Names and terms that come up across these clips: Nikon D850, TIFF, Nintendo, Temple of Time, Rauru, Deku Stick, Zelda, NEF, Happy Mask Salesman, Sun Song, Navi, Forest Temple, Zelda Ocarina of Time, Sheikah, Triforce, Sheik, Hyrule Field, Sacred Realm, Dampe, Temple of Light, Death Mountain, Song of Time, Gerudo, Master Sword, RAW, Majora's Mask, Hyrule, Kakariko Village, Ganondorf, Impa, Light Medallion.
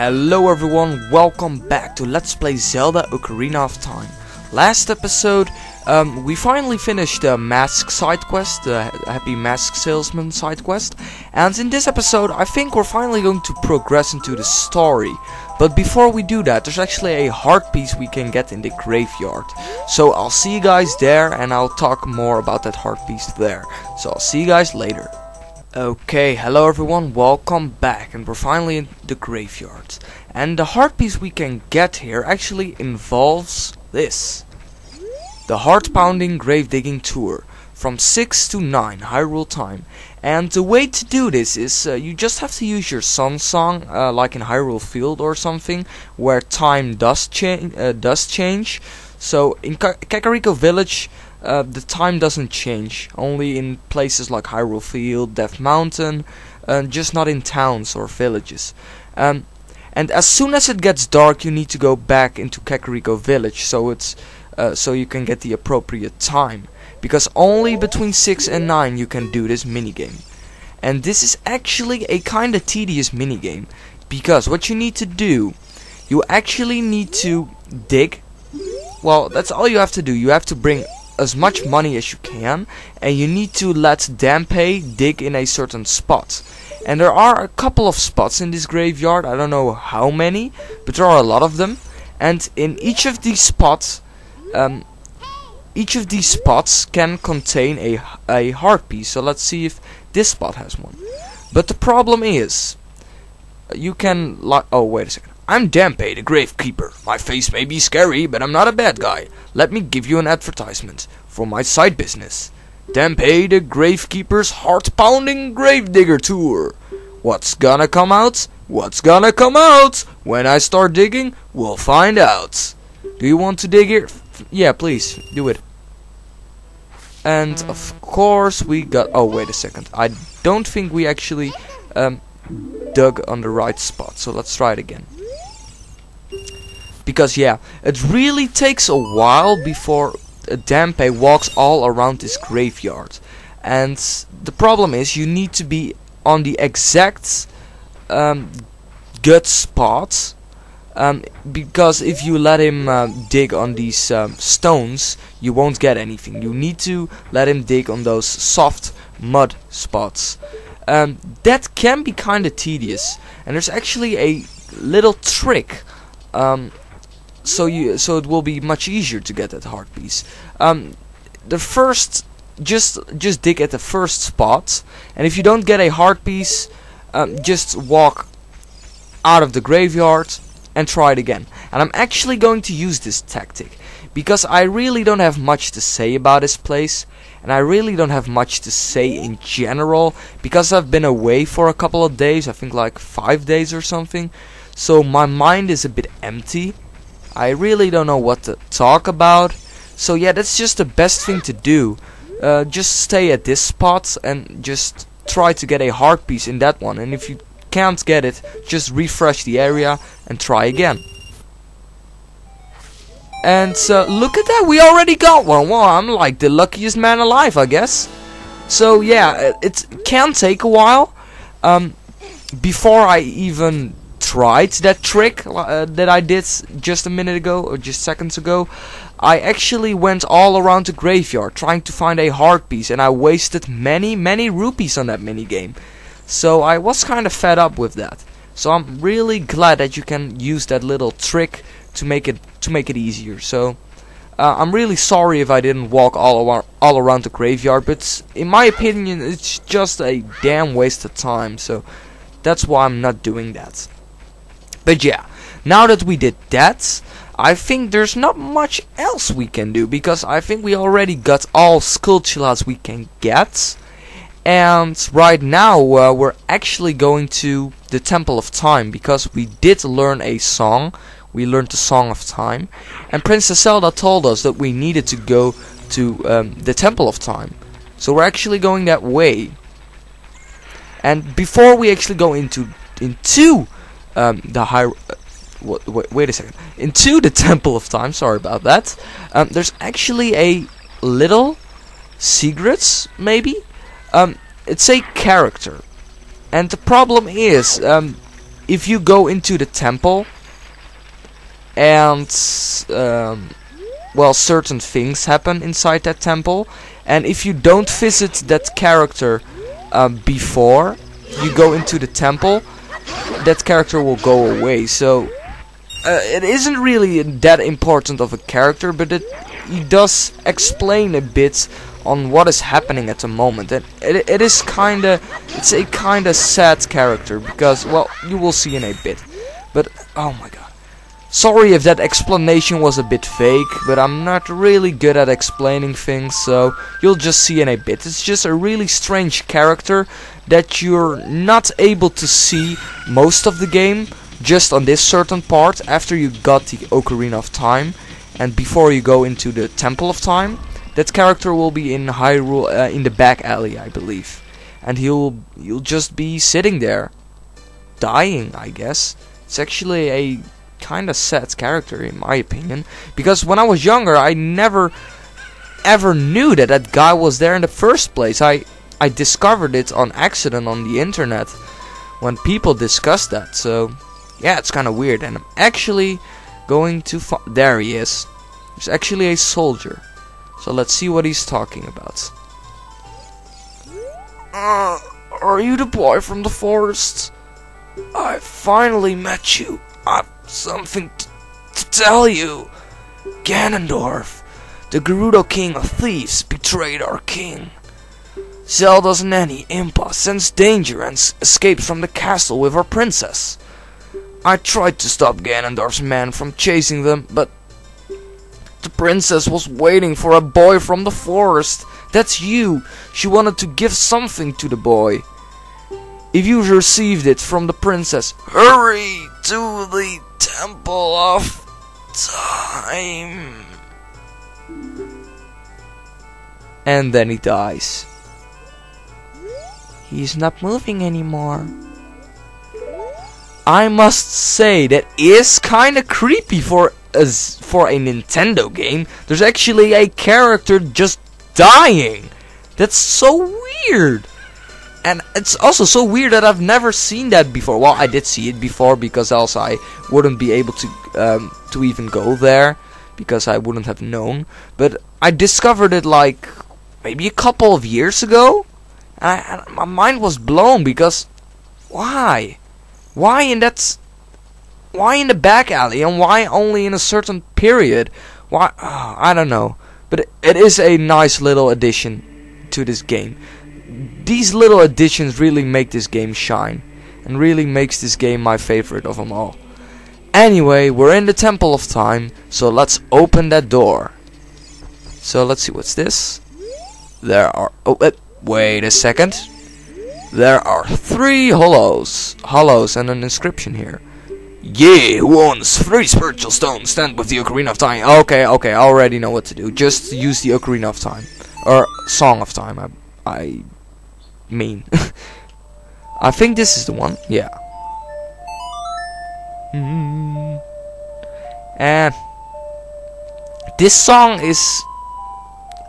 Hello everyone, welcome back to Let's Play Zelda Ocarina of Time. Last episode, we finally finished the mask side quest, the Happy Mask Salesman side quest. And in this episode, I think we're finally going to progress into the story. But before we do that, there's actually a heart piece we can get in the graveyard. So I'll see you guys there, and I'll talk more about that heart piece there. So I'll see you guys later. Okay, hello everyone, welcome back, and we're finally in the graveyard. And the heart piece we can get here actually involves this. The heart pounding grave digging tour from 6 to 9 Hyrule time. And the way to do this is you just have to use your Sun Song, like in Hyrule Field or something, where time does change. So in Kakariko Village, the time doesn't change, only in places like Hyrule Field, Death Mountain, just not in towns or villages. And as soon as it gets dark, you need to go back into Kakariko Village, so it's so you can get the appropriate time, because only between 6 and 9 you can do this minigame. And this is actually a kinda tedious minigame, because what you need to do, you actually need to dig. Well, that's all you have to do. You have to bring as much money as you can, and you need to let Dampe dig in a certain spot. And there are a couple of spots in this graveyard, I don't know how many, but there are a lot of them. And in each of these spots can contain a heart piece. So let's see if this spot has one. But the problem is, you can oh wait a second. I'm Dampe, the gravekeeper. My face may be scary, but I'm not a bad guy. Let me give you an advertisement for my side business. Dampe, the gravekeeper's heart-pounding gravedigger tour. What's gonna come out? What's gonna come out? When I start digging, we'll find out. Do you want to dig here? Yeah, please, do it. And of course we got... oh, wait a second. I don't think we actually dug on the right spot, so let's try it again. Because yeah, it really takes a while before Dampe walks all around this graveyard. And the problem is, you need to be on the exact gut spot. Because if you let him dig on these stones, you won't get anything. You need to let him dig on those soft mud spots. That can be kinda tedious. And there's actually a little trick. So it will be much easier to get that heart piece. Just dig at the first spot, and if you don't get a heart piece, just walk out of the graveyard and try it again. And I'm actually going to use this tactic, because I really don't have much to say about this place, and I really don't have much to say in general, because I've been away for a couple of days, I think like 5 days or something, so my mind is a bit empty. I really don't know what to talk about, so yeah, that's just the best thing to do. Just stay at this spot and just try to get a heart piece in that one, and if you can't get it, just refresh the area and try again. And look at that, we already got one. Wow, I'm like the luckiest man alive, I guess. So yeah, it can take a while before I even tried that trick that I did just a minute ago, or just seconds ago. I actually went all around the graveyard trying to find a heart piece, and I wasted many rupees on that minigame. So I was kind of fed up with that. So I'm really glad that you can use that little trick to make it easier. So I'm really sorry if I didn't walk all around the graveyard, but in my opinion, it's just a damn waste of time. So that's why I'm not doing that. But yeah, now that we did that, I think there's not much else we can do, because I think we already got all sculptulas we can get. And right now we're actually going to the Temple of Time, because we did learn a song. We learned the Song of Time, and Princess Zelda told us that we needed to go to the Temple of Time. So we're actually going that way. And before we actually go into the Temple of Time, sorry about that, there's actually a little secrets, maybe? It's a character, and the problem is, if you go into the temple and well, certain things happen inside that temple, and if you don't visit that character before you go into the temple, that character will go away. So it isn't really that important of a character, but he does explain a bit on what is happening at the moment, and it is kinda, it's a kinda sad character, because, well, you will see in a bit. But oh my god, sorry if that explanation was a bit vague, but I'm not really good at explaining things, so you'll just see in a bit. It's just a really strange character that you're not able to see most of the game, just on this certain part after you got the Ocarina of Time and before you go into the Temple of Time. That character will be in Hyrule, in the back alley, I believe, and you'll just be sitting there, dying, I guess. It's actually a kind of sad character, in my opinion, because when I was younger, I never ever knew that that guy was there in the first place. I discovered it on accident on the internet when people discussed that. So yeah, it's kind of weird, and I'm actually going to there he is. He's actually a soldier. So let's see what he's talking about. Are you the boy from the forest? I finally met you. I've something to tell you. Ganondorf, the Gerudo King of Thieves, betrayed our king. Zelda's nanny, Impa, sensed danger and escaped from the castle with our princess. I tried to stop Ganondorf's men from chasing them, but the princess was waiting for a boy from the forest. That's you. She wanted to give something to the boy. If you received it from the princess, hurry to the Temple of Time. And then he dies. He's not moving anymore. I must say, that is kinda creepy for a Nintendo game. There's actually a character just dying. That's so weird. And it's also so weird that I've never seen that before. Well, I did see it before, because else I wouldn't be able to even go there, because I wouldn't have known. But I discovered it like maybe a couple of years ago, and my mind was blown, because why in that? Why in the back alley, and why only in a certain period? Why? Oh, I don't know. But it is a nice little addition to this game. These little additions really make this game shine, and really makes this game my favorite of them all. Anyway, we're in the Temple of Time, so let's open that door. So let's see, what's this? There are... oh, wait a second. There are 3 hollows and an inscription here. Yeah, who owns 3 spiritual stones? Stand with the Ocarina of Time. Okay, I already know what to do. Just use the Ocarina of Time. Or Song of Time, I mean. I think this is the one. Yeah. And this song is...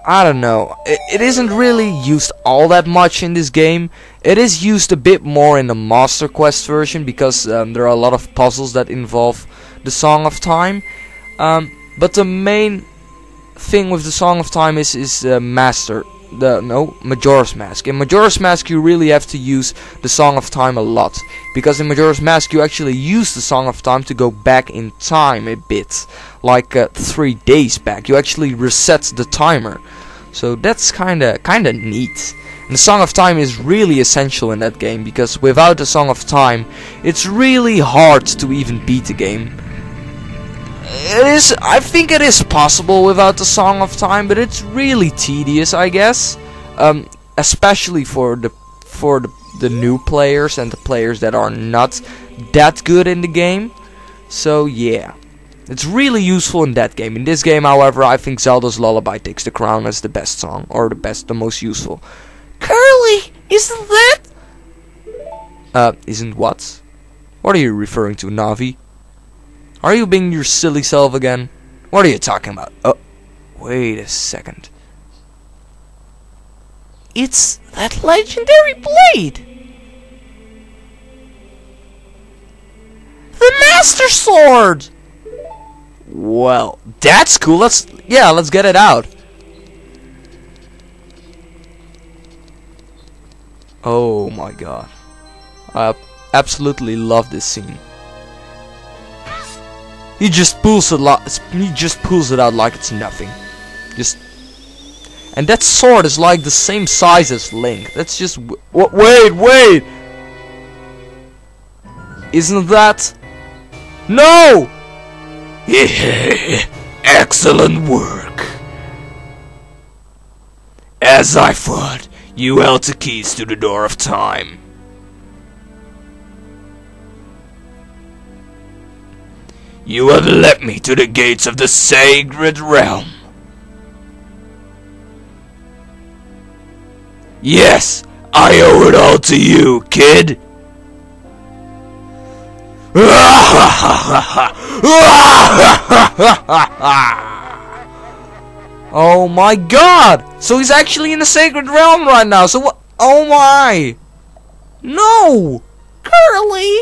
I don't know. It isn't really used all that much in this game. It is used a bit more in the Master Quest version, because there are a lot of puzzles that involve the Song of Time. But the main thing with the Song of Time is Majora's Mask. In Majora's Mask, you really have to use the Song of Time a lot, because in Majora's Mask you actually use the Song of Time to go back in time a bit, like 3 days back. You actually reset the timer. So that's kinda neat. And the Song of Time is really essential in that game, because without the Song of Time, it's really hard to even beat the game. It is, I think it is possible without the Song of Time, but it's really tedious, I guess. Especially for the new players and the players that are not that good in the game. So yeah. It's really useful in that game. In this game, however, I think Zelda's Lullaby takes the crown as the best song, or the most useful. Curly, isn't that? Isn't what? What are you referring to, Navi? Are you being your silly self again? What are you talking about? Oh, wait a second. It's that legendary blade. Master Sword! Well, that's cool. Let's get it out. Oh my god. I absolutely love this scene. He just pulls it out like it's nothing. And that sword is like the same size as Link. That's just... Wait! Isn't that... No! Excellent work. As I thought, you held the keys to the door of time. You have led me to the gates of the Sacred Realm. Yes, I owe it all to you, kid. Oh my god! So he's actually in the Sacred Realm right now, so what? Oh my! No! Curly!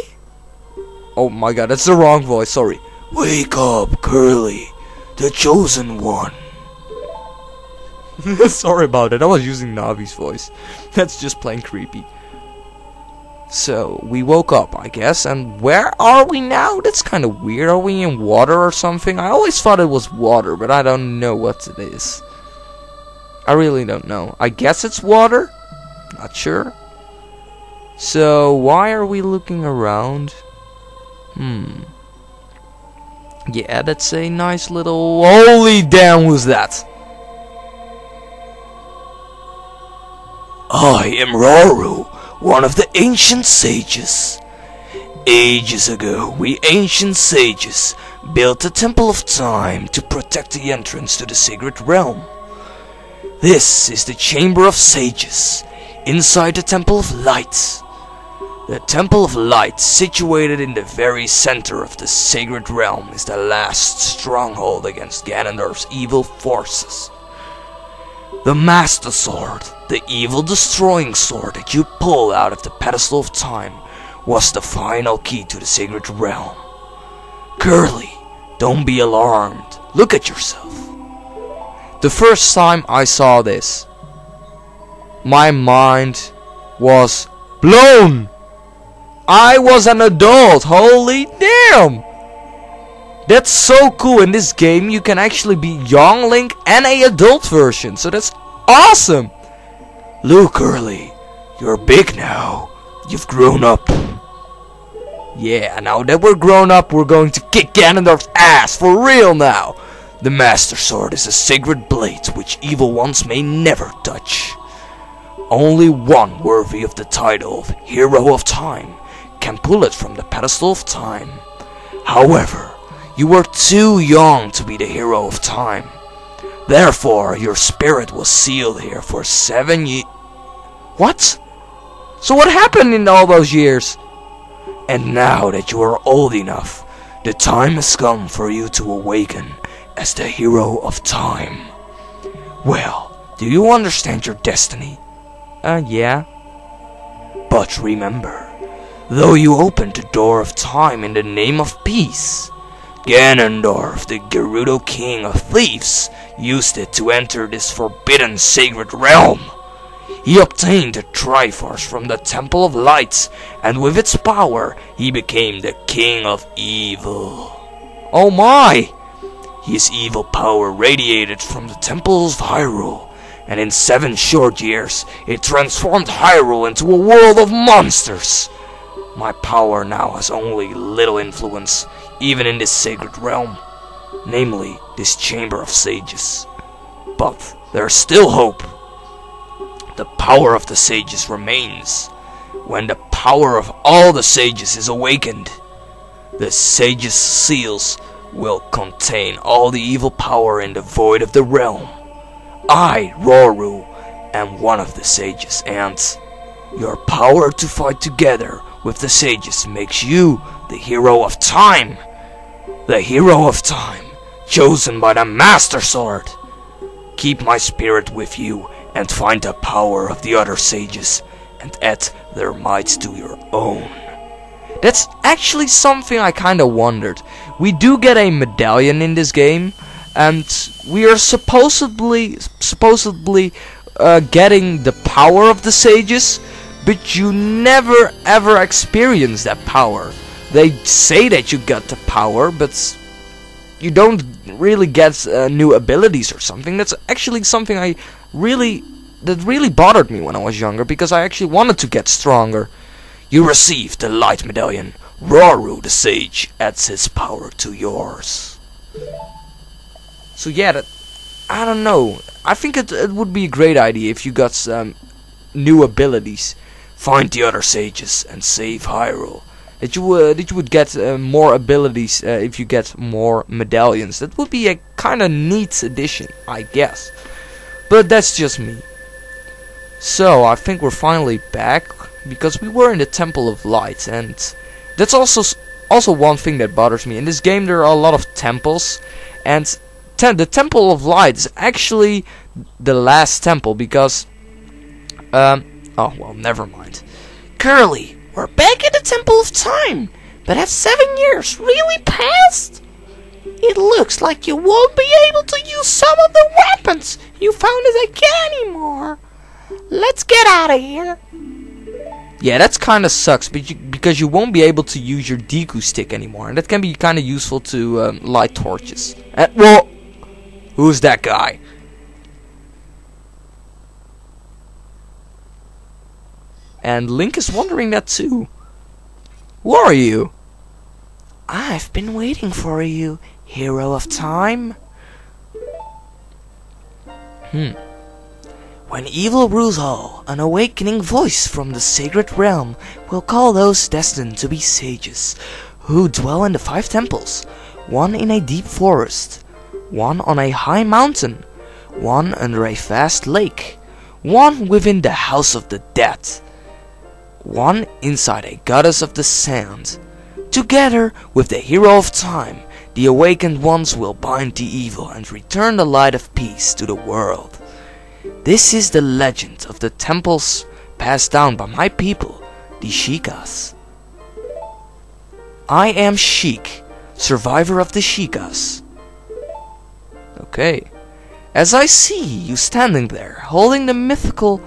Oh my god, that's the wrong voice, sorry. Wake up, Curly, the chosen one. Sorry about it, I was using Navi's voice. That's just plain creepy. So, we woke up, I guess, and where are we now? That's kind of weird. Are we in water or something? I always thought it was water, but I don't know what it is. I really don't know. I guess it's water? Not sure. So, why are we looking around? Yeah, that's a nice little... Holy damn, who's that? I am Rauru, one of the ancient sages. Ages ago, we ancient sages built the Temple of Time to protect the entrance to the Sacred Realm. This is the Chamber of Sages, inside the Temple of Light. The Temple of Light, situated in the very center of the Sacred Realm, is the last stronghold against Ganondorf's evil forces. The Master Sword, the evil destroying sword that you pull out of the pedestal of time, was the final key to the Sacred Realm. Curly, don't be alarmed. Look at yourself. The first time I saw this, my mind was blown. I was an adult. Holy damn. That's so cool. In this game you can actually be young Link and an adult version, so that's awesome! Look, Curly, you're big now. You've grown up. Yeah, now that we're grown up, we're going to kick Ganondorf's ass for real now. The Master Sword is a sacred blade which evil ones may never touch. Only one worthy of the title of Hero of Time can pull it from the pedestal of time. However, you were too young to be the Hero of Time. Therefore, your spirit was sealed here for 7 years. What? So what happened in all those years? And now that you are old enough, the time has come for you to awaken as the Hero of Time. Well, do you understand your destiny? Yeah. But remember, though you opened the door of time in the name of peace, Ganondorf, the Gerudo King of Thieves, used it to enter this forbidden sacred realm. He obtained the Triforce from the Temple of Light, and with its power, he became the King of Evil. Oh my! His evil power radiated from the temples of Hyrule, and in 7 short years, it transformed Hyrule into a world of monsters. My power now has only little influence, even in this sacred realm, namely this Chamber of Sages. But there's still hope. The power of the sages remains. When the power of all the sages is awakened, the sages' seals will contain all the evil power in the void of the realm. I, Rauru, am one of the sages, and your power to fight together with the sages makes you the Hero of Time. The Hero of Time, chosen by the Master Sword. Keep my spirit with you and find the power of the other sages and add their might to your own. That's actually something I kind of wondered. We do get a medallion in this game, and we are supposedly getting the power of the sages, but you never ever experience that power. They say that you got the power, but you don't really get new abilities or something. That's actually something that really bothered me when I was younger, because I actually wanted to get stronger. You received the Light Medallion. Rauru the Sage adds his power to yours. So yeah, that, I don't know. I think it would be a great idea if you got some new abilities. Find the other sages and save Hyrule. That you would get more abilities if you get more medallions. That would be a kind of neat addition, I guess. But that's just me. So I think we're finally back, because we were in the Temple of Light, and that's also one thing that bothers me. In this game there are a lot of temples, and the Temple of Light is actually the last temple, because oh well, never mind. Curly, we're back at the Temple of Time, but have 7 years really passed? It looks like you won't be able to use some of the weapons you found as a kid anymore. Let's get out of here. Yeah, that's kind of sucks, because you won't be able to use your Deku Stick anymore, and that can be kind of useful to light torches. Well, who's that guy? And Link is wondering that too. Who are you? I've been waiting for you, Hero of Time. When evil rules all, an awakening voice from the Sacred Realm will call those destined to be sages, who dwell in the 5 temples, one in a deep forest, one on a high mountain, one under a vast lake, one within the House of the Dead, one inside a Goddess of the Sand. Together with the Hero of Time, the awakened ones will bind the evil and return the light of peace to the world. This is the legend of the temples passed down by my people, the Sheikahs. I am Sheik, survivor of the Sheikahs. Okay. As I see you standing there, holding the mythical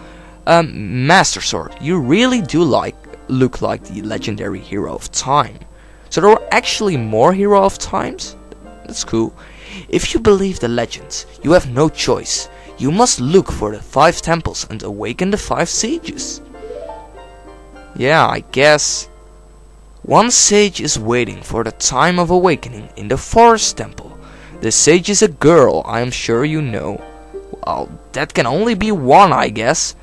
Master Sword, you really do look like the legendary Hero of Time. So there were actually more Hero of Times? That's cool. If you believe the legend, you have no choice. You must look for the 5 temples and awaken the 5 sages. Yeah, I guess. One sage is waiting for the time of awakening in the Forest Temple. The sage is a girl, I am sure you know. Well, that can only be one, I guess.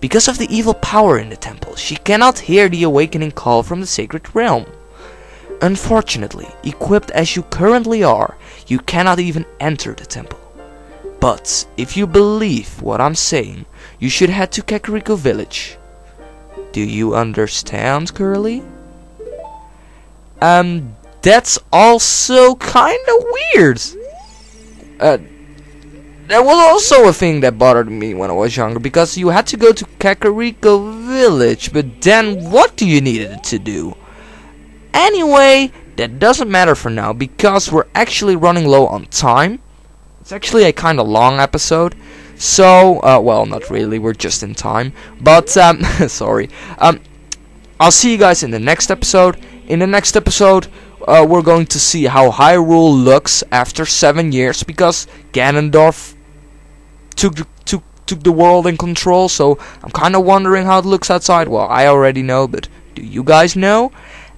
Because of the evil power in the temple, she cannot hear the awakening call from the Sacred Realm. Unfortunately, equipped as you currently are, you cannot even enter the temple. But if you believe what I'm saying, you should head to Kakariko Village. Do you understand, Curly? That's also kinda weird. That was also a thing that bothered me when I was younger, because you had to go to Kakariko Village, but then what do you need it to do? Anyway, that doesn't matter for now, because we're actually running low on time. It's actually a kind of long episode, so, well, not really, we're just in time, but, sorry. I'll see you guys in the next episode. In the next episode, we're going to see how Hyrule looks after 7 years, because Ganondorf took the world in control, so I'm kind of wondering how it looks outside. Well, I already know, but do you guys know?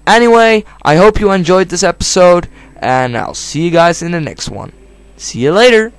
Anyway, I hope you enjoyed this episode, and I'll see you guys in the next one. See you later!